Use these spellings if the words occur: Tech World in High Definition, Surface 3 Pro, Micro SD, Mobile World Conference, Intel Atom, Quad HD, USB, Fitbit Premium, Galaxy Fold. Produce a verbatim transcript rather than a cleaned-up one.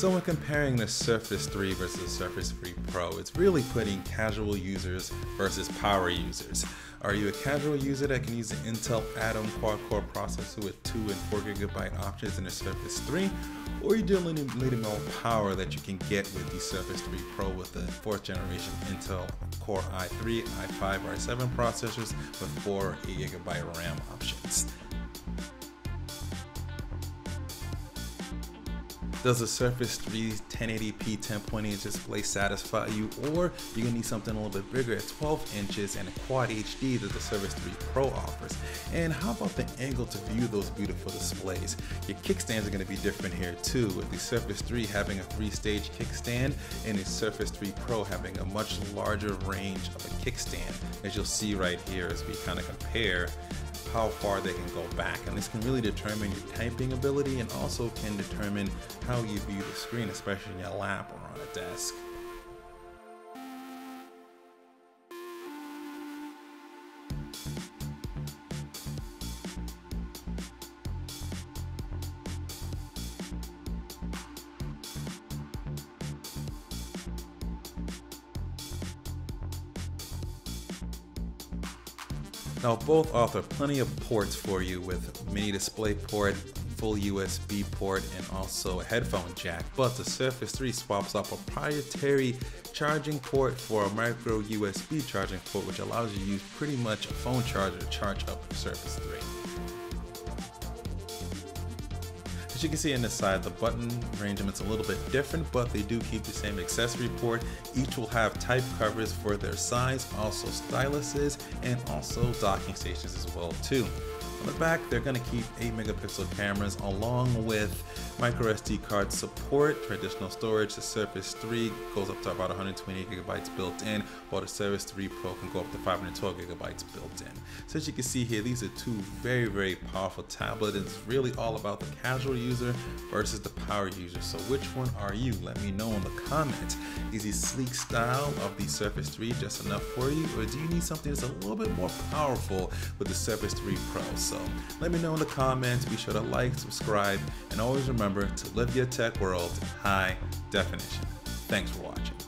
So when comparing the Surface three versus the Surface three Pro, it's really putting casual users versus power users. Are you a casual user that can use an Intel Atom quad-core processor with two and four gigabyte options in the Surface three? Or are you dealing with minimal power that you can get with the Surface three Pro with the fourth generation Intel Core i three, i five, or i seven processors with four or eight gigabyte RAM options? Does the Surface three ten eighty p ten twenty inch display satisfy you, or you're gonna need something a little bit bigger at twelve inches and a Quad H D that the Surface three Pro offers? And how about the angle to view those beautiful displays? Your kickstands are gonna be different here too, with the Surface three having a three-stage kickstand and the Surface three Pro having a much larger range of a kickstand, as you'll see right here as we kind of compare how far they can go back. And this can really determine your typing ability and also can determine how you view the screen, especially in your lap or on a desk. Now both offer plenty of ports for you with mini display port, full U S B port, and also a headphone jack, but the Surface three swaps out a proprietary charging port for a micro U S B charging port, which allows you to use pretty much a phone charger to charge up your Surface three. As you can see on the side, the button arrangement's a little bit different, but they do keep the same accessory port. Each will have type covers for their size, also styluses, and also docking stations as well too. On the back, they're gonna keep eight megapixel cameras along with micro S D card support, traditional storage. The Surface three goes up to about one hundred twenty gigabytes built in, while the Surface three Pro can go up to five hundred twelve gigabytes built in. So as you can see here, these are two very, very powerful tablets. It's really all about the casual user versus the power user. So which one are you? Let me know in the comments. Is the sleek style of the Surface three just enough for you, or do you need something that's a little bit more powerful with the Surface three Pro? So let me know in the comments. Be sure to like, subscribe, and always remember to live your tech world in high definition. Thanks for watching.